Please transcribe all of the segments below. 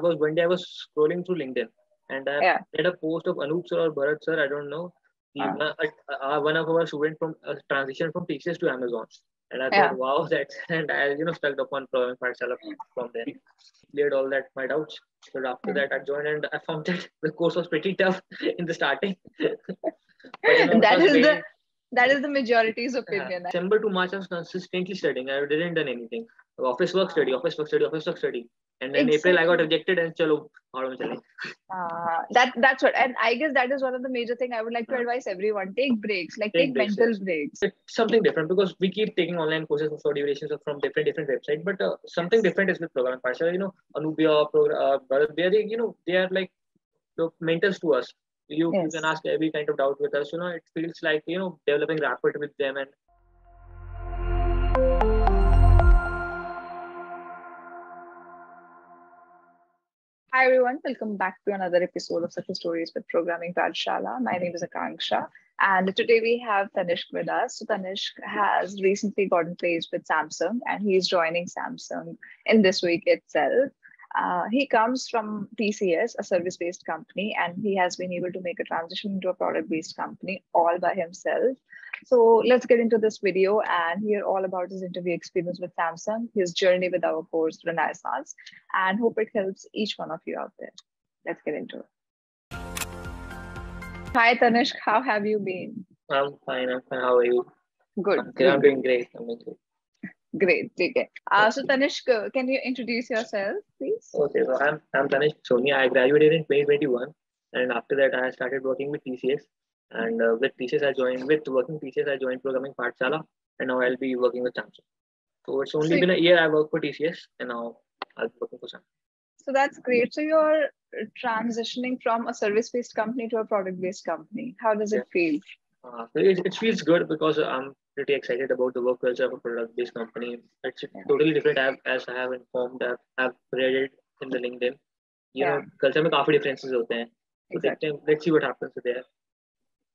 One day I was scrolling through LinkedIn and I read a post of Anoop sir or Bharat sir, I don't know. One of our students from transition from TCS to Amazon. And I thought, wow, that's, and I, stuck upon Programming Pathshala from there. Cleared all that, my doubts. But after that, I joined and I found that the course was pretty tough in the starting. That is the majority's opinion. December to March, I was consistently studying. I didn't done anything. Office work study, office work study, office work study. And then April, I got rejected and chalo. That's what, and I guess that is one of the major things I would like to advise everyone. Take breaks, take mental breaks. It's something different because we keep taking online courses for short durations from different websites, but something different is with Programming Pathshala. Anubhya, Bharat, they are like mentors to us. You can ask every kind of doubt with us. It feels like, developing rapport with them and hi everyone, welcome back to another episode of Success Stories with Programming Pathshala. My name is Akanksha and today we have Tanishq with us. So Tanishq has recently gotten placed with Samsung and he is joining Samsung in this week itself. He comes from TCS, a service-based company, and he has been able to make a transition into a product-based company all by himself. So let's get into this video and hear all about his interview experience with Samsung, his journey with our course Renaissance, and hope it helps each one of you out there. Let's get into it. Hi Tanishq, how have you been? I'm fine. How are you? Good. I'm doing great. Great. Take it. So Tanishq, can you introduce yourself, please? Okay. So I'm Tanishq Sonia. I graduated in 2021 and after that I started working with TCS. And with working TCS, I joined Programming Pathshala, and now I'll be working with Samsung. So it's only been a year I worked for TCS, and now I'll be working for Samsung. So that's great. So you're transitioning from a service-based company to a product-based company. How does it feel? It feels good because I'm pretty excited about the work culture of a product-based company. It's totally different as I have informed. I've read it in the LinkedIn. You know, culture mein काफी differences होते हैं. So let's see what happens there.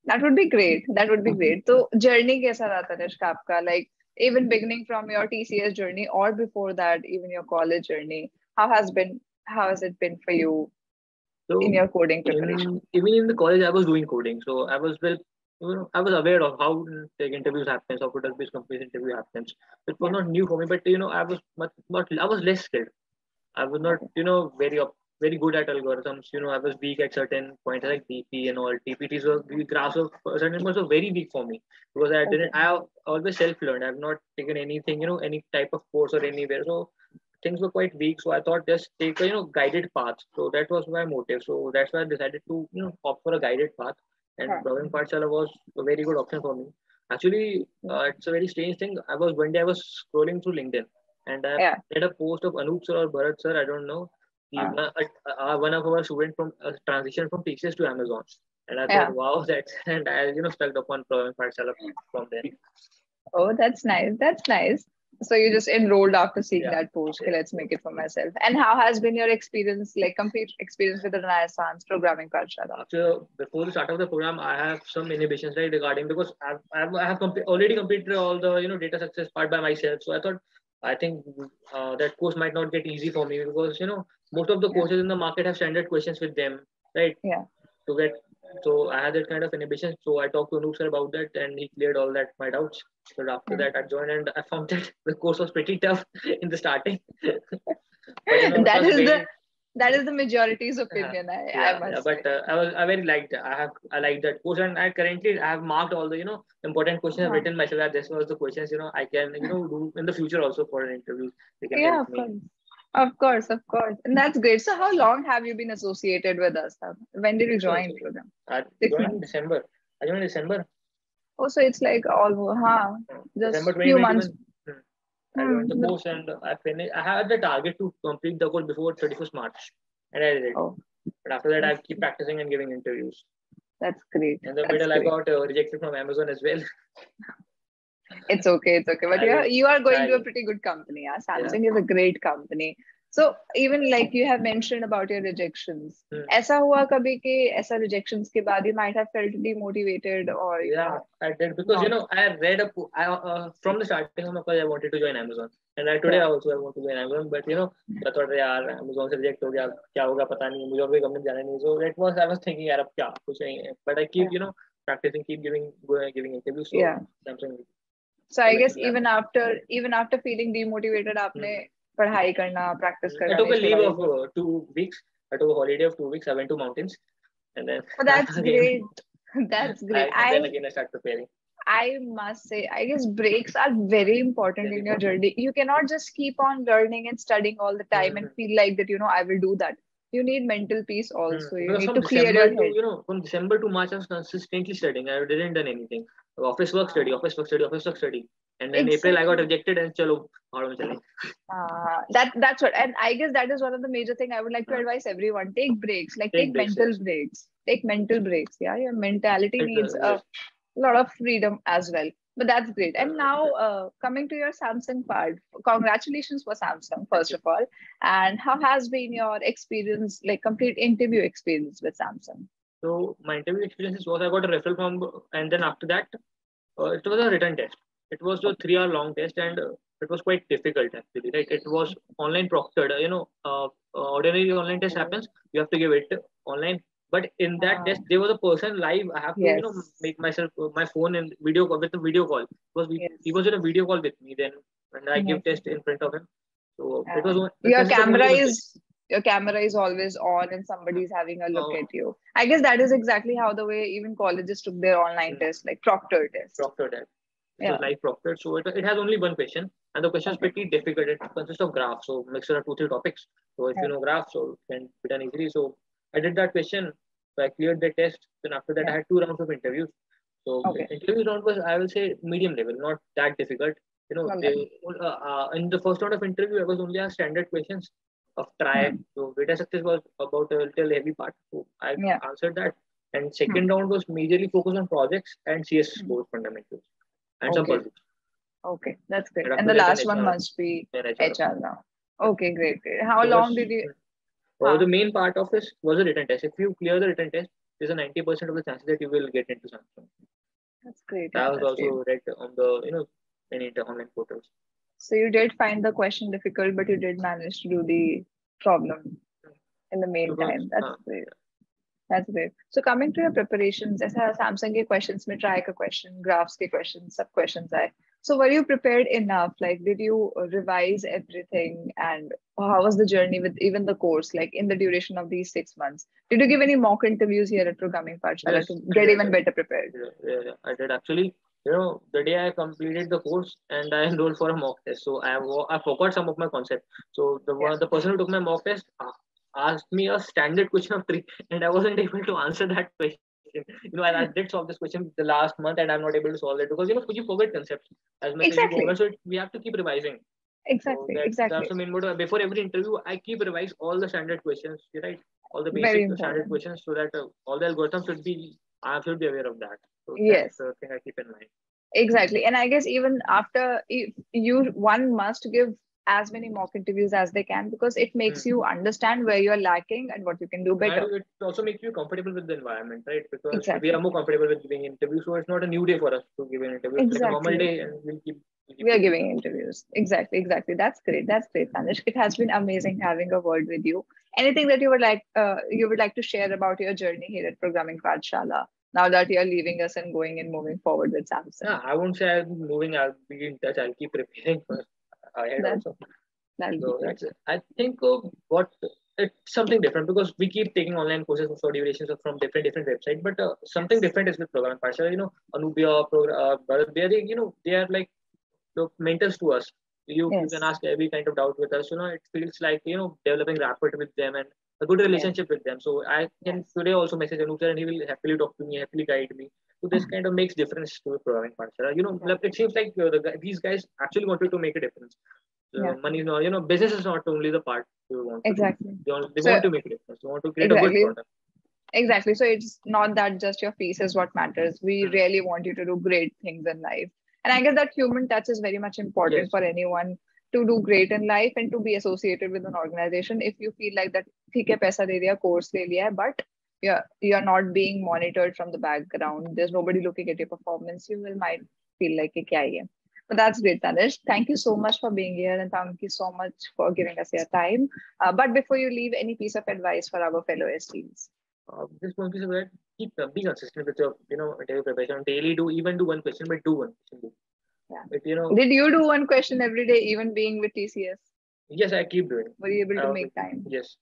That would be great. That would be great. So, journey kaisa raha Tanishq aapka? Like, even beginning from your TCS journey or before that, even your college journey, how has it been for you in your coding preparation? Even in the college, I was doing coding. So, I was I was aware of how interviews happen, how product-based companies interview happens. It was not new for me, but, I was less skilled. I was not, very good at algorithms. I was weak at certain points like DP and all. DPTs were graphs of certain ones were very weak for me because I always self-learned. I've not taken anything, any type of course or anywhere. So things were quite weak. So I thought just take a, guided path. So that was my motive. So that's why I decided to, opt for a guided path. And Programming Pathshala was a very good option for me. Actually, it's a very strange thing. One day I was scrolling through LinkedIn and I read a post of Anoop sir or Bharat sir, I don't know. One of our students from transition from TCS to Amazon, and I thought, wow, that's, and I stuck upon Programming Pathshala from there. Oh, that's nice. That's nice. So you just enrolled after seeing that post. Okay, let's make it for myself. And how has been your experience, like complete experience with the Renaissance Programming Pathshala? So before the start of the program, I have some inhibitions regarding because I have already completed all the data success part by myself. So I thought, I think that course might not get easy for me because most of the courses in the market have standard questions with them, right? Yeah. So I had that kind of inhibition. So I talked to Anoop sir about that, and he cleared all that my doubts. But after that, I joined, and I found that the course was pretty tough in the starting. That is the majority's opinion. I very liked. I liked that course, and I have marked all the important questions. I've written myself that this was the questions I can do in the future also for an interview. Of course, and that's great. So, how long have you been associated with us? When did you join program? I joined in December. Oh, so it's like just a few months. I joined the course and I finished. I had the target to complete the course before 31st March and I did it. But after that, I keep practicing and giving interviews. That's great. In the middle, I got rejected from Amazon as well. It's okay. But you are going to a pretty good company. Samsung is a great company. So even like you have mentioned about your rejections. Aisa hua kabhi ke aisa rejections ke baad you might have felt demotivated or I did because I read from the starting I wanted to join Amazon And like today also I want to be an Amazon, but you know, I thought, yaar, Amazon se reject ho gaya, kya hoga pata nahi, mujhe aur bhi company jana nahi. So it was, I was thinking, yaar, ab kya, kuch nahi. But I keep, you know, practicing, keep giving interviews. So Samsung. So I guess even after feeling demotivated, aapne padhai karna, practice karna. I took a leave of 2 weeks. I took a holiday of 2 weeks. I went to mountains, and then. Oh, that's great. That's great. And then again, I start preparing. I must say, I guess breaks are very important in your journey. You cannot just keep on learning and studying all the time and feel like that, you know, I will do that. You need mental peace also. You need to clear your head. You know, from December to March, I was consistently studying. I didn't done anything. Office work, study. And then April, I got rejected and chalo, that's what. And I guess that is one of the major things I would like to advise everyone. Take breaks. Like take mental breaks. Take mental breaks. Yeah, your mentality needs a lot of freedom as well. But that's great. And now coming to your Samsung part, congratulations for Samsung, first of all. And how has been your experience, like complete interview experience with Samsung? So my interview experience was I got a referral from, and then after that, it was a written test. It was a 3-hour long test, and it was quite difficult actually. Like it was online proctored, you know, ordinary online test happens, you have to give it online. But in that test, there was a person live. I have to, you know, make myself my phone and video call with a video call. He was in a video call with me then, and I gave test in front of him. So it was your camera is always on, and somebody is having a look at you. I guess that is exactly how the way even colleges took their online test, like proctored test. Proctored test. It was live proctored, so it has only one question, and the question is pretty difficult. It consists of graphs, so mixture of 2-3 topics. So if you know graphs, so it can be done easily. So I did that question, so I cleared the test. Then after that, I had 2 rounds of interviews. So the interview round was, I will say, medium level, not that difficult. You know, in the first round of interview, I was only asked standard questions of triad. So data success was about a little heavy part. So I answered that. And second round was majorly focused on projects and CS score fundamentals and some projects. Okay, that's great. And the last one must be HR now. Okay, great. How long did you? The main part of this was a written test. If you clear the written test, there's a 90% of the chances that you will get into Samsung. That's great. That was also read on the, you know, many online portals. So you did find the question difficult, but you did manage to do the problem in the meantime. That's great. That's great. So coming to your preparations, as Samsung ke questions, mein try ka question, graphs ke questions, sub questions hai. So were you prepared enough? Like, did you revise everything? And how was the journey with even the course, like in the duration of these 6 months? Did you give any mock interviews here at Programming Pathshala to get even better prepared? Yeah, I did actually. You know, the day I completed the course and I enrolled for a mock test. So I forgot some of my concepts. So the person who took my mock test asked me a standard question of 3, and I wasn't able to answer that question. You know, and I did solve this question the last month, and I'm not able to solve it because, you know, you forget concepts as much as you go. So we have to keep revising. Exactly. That's the main motive. Before every interview, I keep revise all the standard questions, right? All the basic standard questions, so that all the algorithms should be, I should be aware of that. So that's the thing I keep in mind. Exactly. And I guess even after one must give as many mock interviews as they can, because it makes you understand where you are lacking and what you can do better. And it also makes you comfortable with the environment, right? Because we are more comfortable with giving interviews, so it's not a new day for us to give an interview. It's like a normal day, and we are giving interviews. Exactly. That's great, Tanishq. It has been amazing having a word with you. Anything that you would like to share about your journey here at Programming Pathshala, now that you're leaving us and going and moving forward with Samsung? No, I won't say I'm moving. I'll be in touch. I'll keep preparing for I think it's something different, because we keep taking online courses for durations from different websites, but something different is with Programming Pathshala. You know, Anoop, Bharat, they are like the mentors to us. You can ask every kind of doubt with us. You know, it feels like, you know, developing rapport with them and a good relationship with them. So I can today also message Anoop, and he will happily talk to me, happily guide me. So this kind of makes difference to Programming Pathshala. You know, it seems like these guys actually wanted to make a difference. Money is not, you know, business is not only the part you want. Exactly. They want to make a difference. They want to create a good product. Exactly. So it's not that just your piece is what matters. We really want you to do great things in life. And I guess that human touch is very much important for anyone to do great in life and to be associated with an organization. If you feel like that, theek hai, paisa de diya, course le liya, but you're not being monitored from the background. There's nobody looking at your performance. You might feel like, kya hai? But that's great, Tanishq. Thank you so much for being here, and thank you so much for giving us your time. But before you leave, any piece of advice for our fellow STs? Just one piece of advice: be consistent with your, interview preparation. Daily do one question, but do one question. Yeah. But, did you do one question every day, even being with TCS? Yes, I keep doing. Were you able to make time? Yes.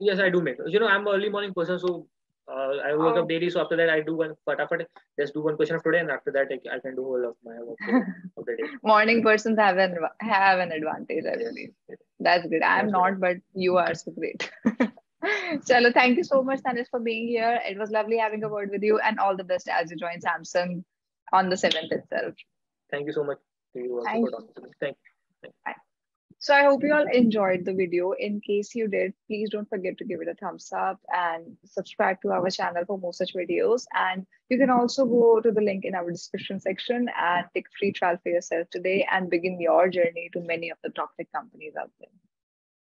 Yes, I do make. I'm an early morning person, so I work up daily. So after that, I do one. Just do one question of today, and after that, I can do all of my work of the day. Morning persons have an advantage, I believe. Yes. That's good. I'm not, but you are so great. Chalo, thank you so much, Tanishq, for being here. It was lovely having a word with you, and all the best as you join Samsung on the 7th itself. Thank you so much. Thank you. Bye. So I hope you all enjoyed the video. In case you did, please don't forget to give it a thumbs up and subscribe to our channel for more such videos. And you can also go to the link in our description section and take a free trial for yourself today and begin your journey to many of the top tech companies out there.